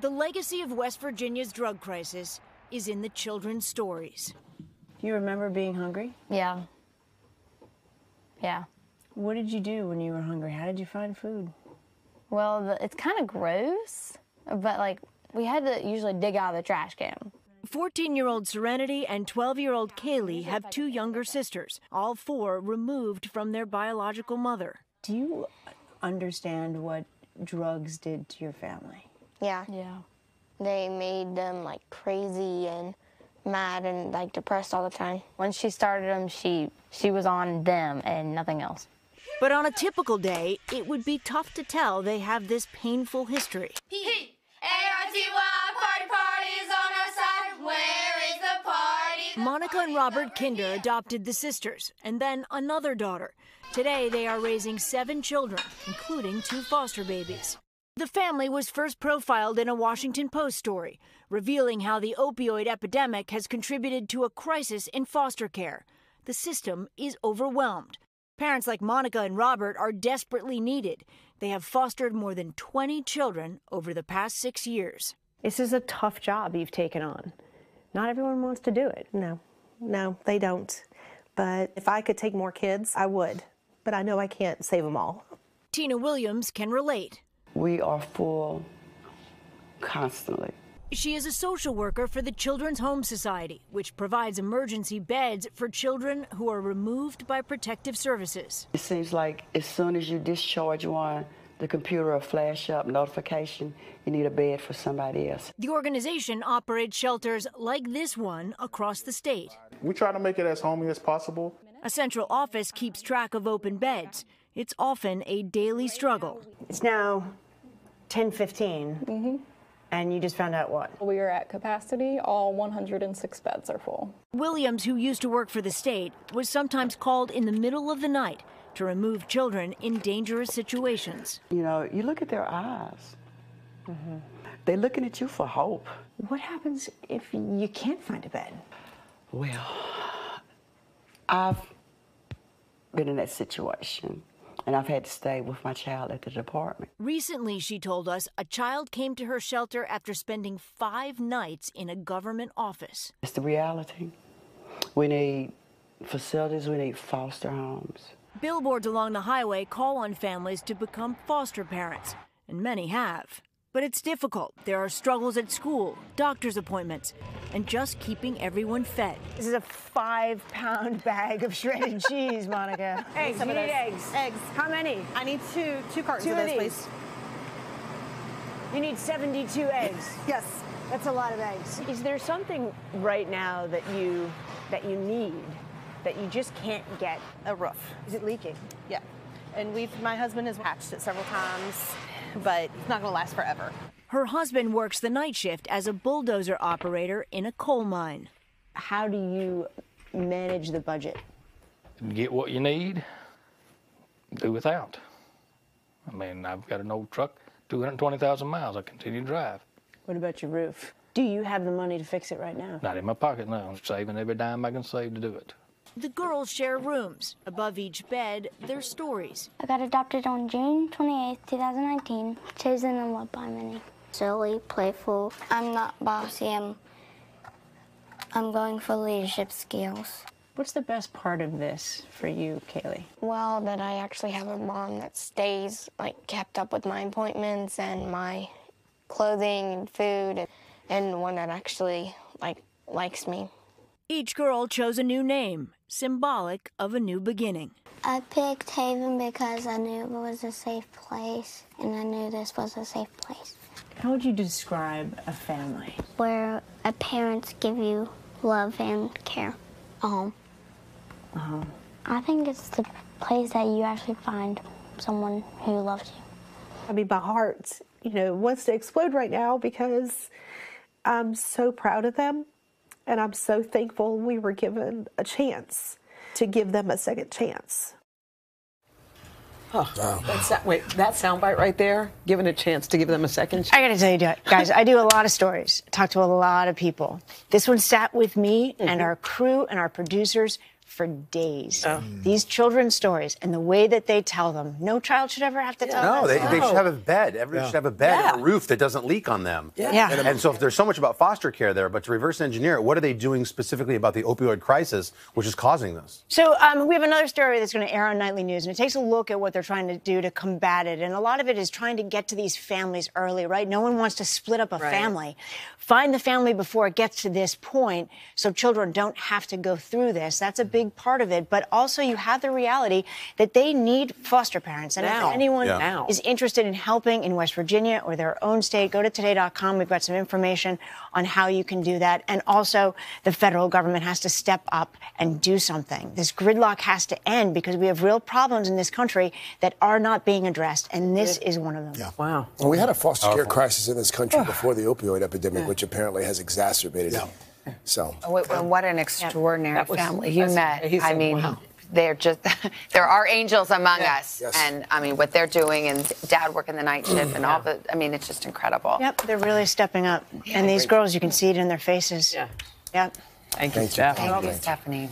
The legacy of West Virginia's drug crisis is in the children's stories. Do you remember being hungry? Yeah. Yeah. What did you do when you were hungry? How did you find food? Well, it's kind of gross, but like we had to usually dig out of the trash can. 14-year-old Serenity and 12-year-old Kaylee have two younger sisters, all four removed from their biological mother. Do you understand what drugs did to your family? Yeah. Yeah. They made them like crazy and mad and like depressed all the time. When she started them, she was on them and nothing else. But on a typical day, it would be tough to tell they have this painful history. P-A-R-T-Y, party, party's on our side. Where is the party? Monica and Robert Kinder adopted the sisters and then another daughter. Today, they are raising 7 children, including 2 foster babies. The family was first profiled in a Washington Post story, revealing how the opioid epidemic has contributed to a crisis in foster care. The system is overwhelmed. Parents like Monica and Robert are desperately needed. They have fostered more than 20 children over the past 6 years. This is a tough job you've taken on. Not everyone wants to do it. No, they don't. But if I could take more kids, I would. But I know I can't save them all. Tina Williams can relate. We are full constantly. She is a social worker for the Children's Home Society, which provides emergency beds for children who are removed by protective services. It seems like as soon as you discharge one, the computer will flash up notification, you need a bed for somebody else. The organization operates shelters like this one across the state. We try to make it as homey as possible. A central office keeps track of open beds. It's often a daily struggle. It's now 10:15, and you just found out what? We are at capacity. All 106 beds are full. Williams, who used to work for the state, was sometimes called in the middle of the night to remove children in dangerous situations. You know, you look at their eyes. They're looking at you for hope. What happens if you can't find a bed? Well, I've been in that situation. And I've had to stay with my child at the department. Recently, she told us, a child came to her shelter after spending 5 nights in a government office. It's the reality. We need facilities, we need foster homes. Billboards along the highway call on families to become foster parents, and many have. But it's difficult. There are struggles at school, doctor's appointments, and just keeping everyone fed. This is a 5-pound bag of shredded cheese, Monica. Eggs. You need eggs. Eggs. How many? I need 2 cartons of those, please. You need 72 eggs. Yes. That's a lot of eggs. Is there something right now that you need that you just can't get? A roof. Is it leaking? Yeah. And my husband has patched it several times, but it's not going to last forever. Her husband works the night shift as a bulldozer operator in a coal mine. How do you manage the budget? Get what you need, do without. I mean, I've got an old truck, 220,000 miles, I continue to drive. What about your roof? Do you have the money to fix it right now? Not in my pocket, no. I'm saving every dime I can save to do it. The girls share rooms. Above each bed, their stories. I got adopted on June 28, 2019, chosen and loved by many. Silly, playful. I'm not bossy. I'm going for leadership skills. What's the best part of this for you, Kaylee? Well, that I actually have a mom that stays, like, kept up with my appointments and my clothing and food, and one that actually, like, likes me. Each girl chose a new name, symbolic of a new beginning. I picked Haven because I knew it was a safe place, and I knew this was a safe place. How would you describe a family? Where a parents give you love and care. A home. A home. I think it's the place that you actually find someone who loves you. I mean, my heart, you know, wants to explode right now because I'm so proud of them, and I'm so thankful we were given a chance to give them a second chance. Oh, wow. That soundbite right there, given a chance to give them a second chance. I got to tell you guys, I do a lot of stories, talk to a lot of people. This one sat with me and our crew and our producers for days. Oh. These children's stories and the way that they tell them. No child should ever have to tell them. No, they should have a bed. Everyone should have a bed and a roof that doesn't leak on them. Yeah. And so if there's so much about foster care there, but to reverse engineer it, what are they doing specifically about the opioid crisis, which is causing this? So we have another story that's going to air on Nightly News, and it takes a look at what they're trying to do to combat it. And a lot of it is trying to get to these families early, right? No one wants to split up a family. Find the family before it gets to this point so children don't have to go through this. That's a big part of it, but also you have the reality that they need foster parents. And if anyone is interested in helping in West Virginia or their own state, go to today.com. We've got some information on how you can do that. And also the federal government has to step up and do something. This gridlock has to end because we have real problems in this country that are not being addressed. And this is one of them. Yeah. Wow. Well, we had a foster care crisis in this country before the opioid epidemic, which apparently has exacerbated it. So what an extraordinary family you met. I mean, they're just there are angels among us. Yes. And I mean, what they're doing, and Dad working the night shift and all the, I mean, it's just incredible. Yep, they're really stepping up. Yeah, and these girls, you can see it in their faces. Yeah. Yep. Thank you, Stephanie.